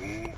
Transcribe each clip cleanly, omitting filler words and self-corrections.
Boom.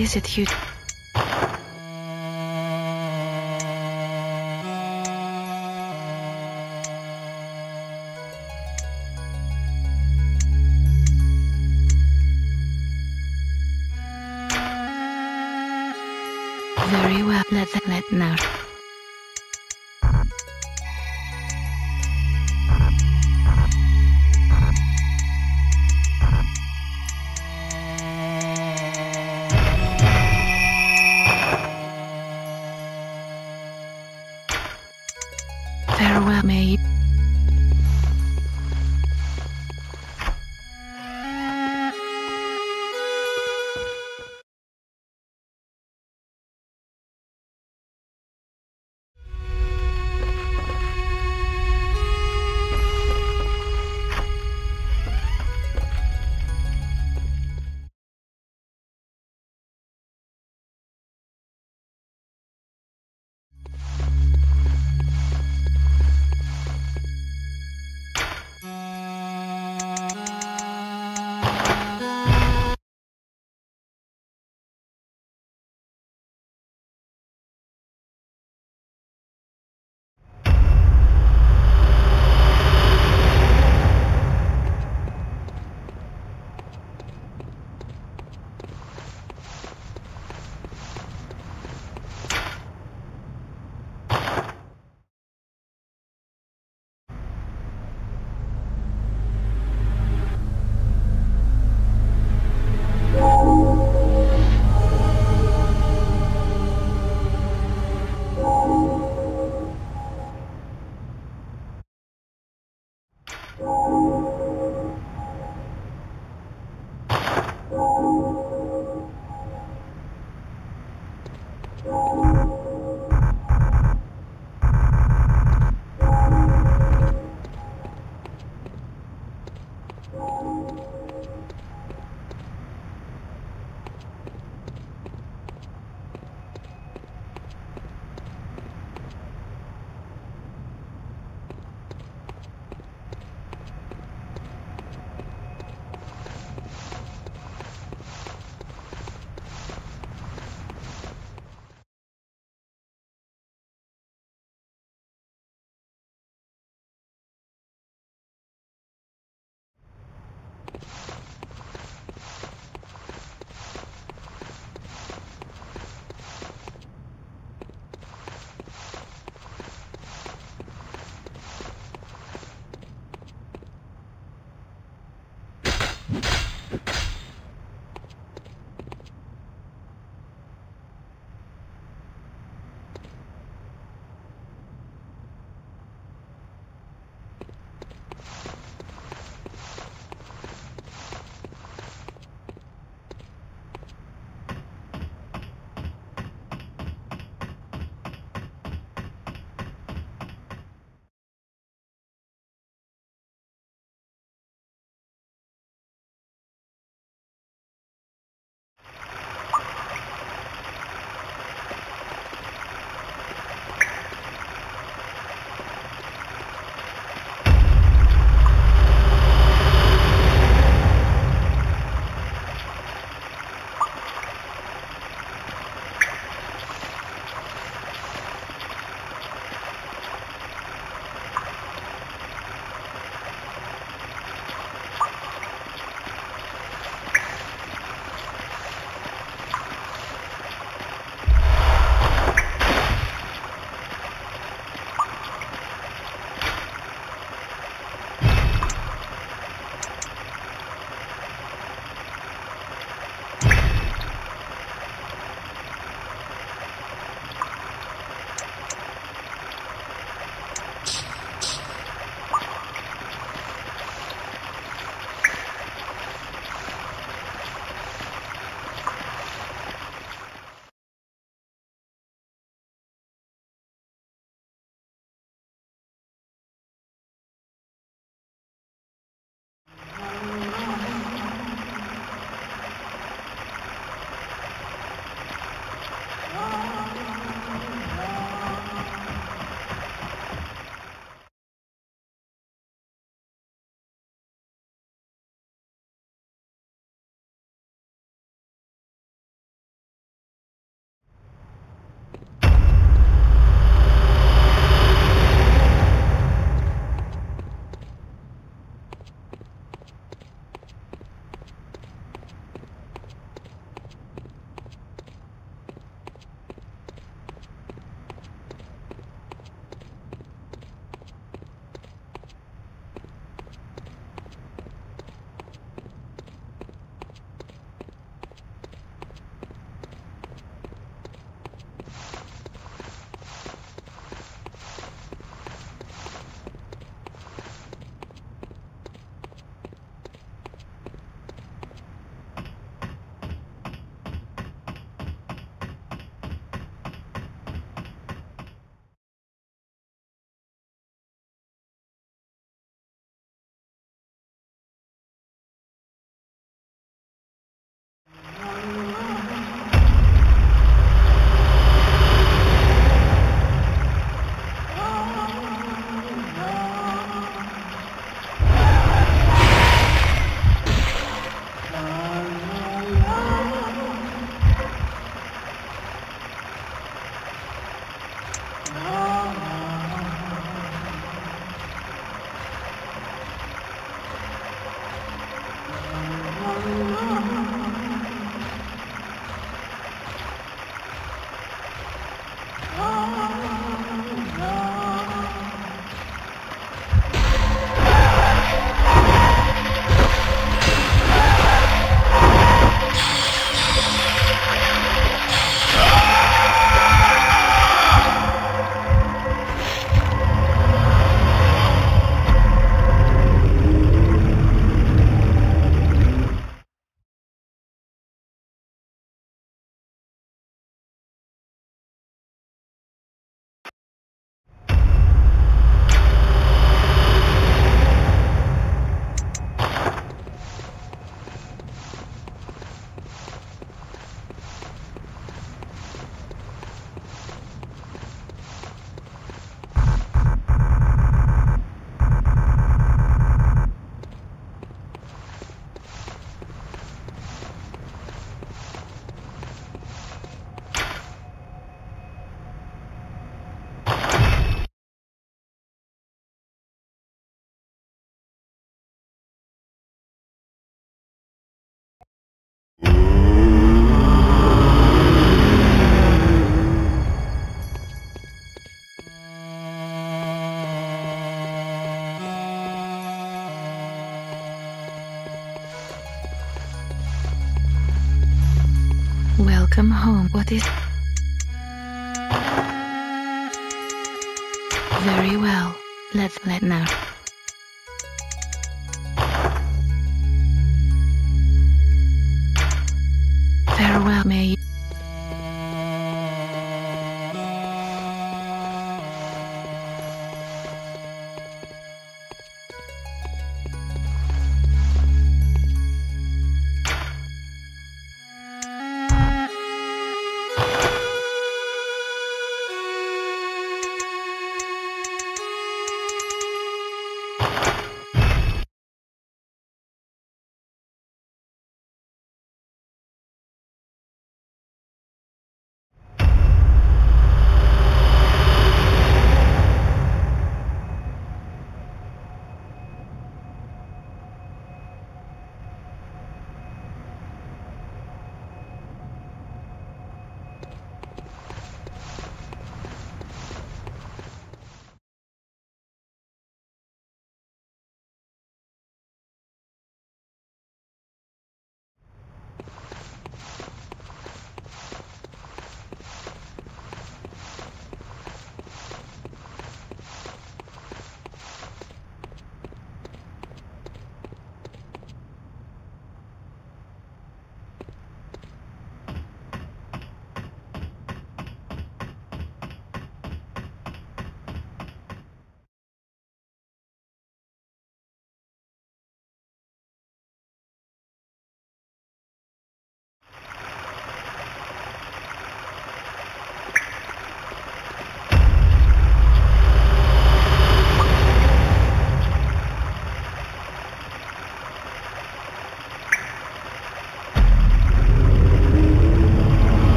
What is it you do? Very well, let now. Farewell, may you. Welcome home. What is... Very well. Let's let now. Farewell, may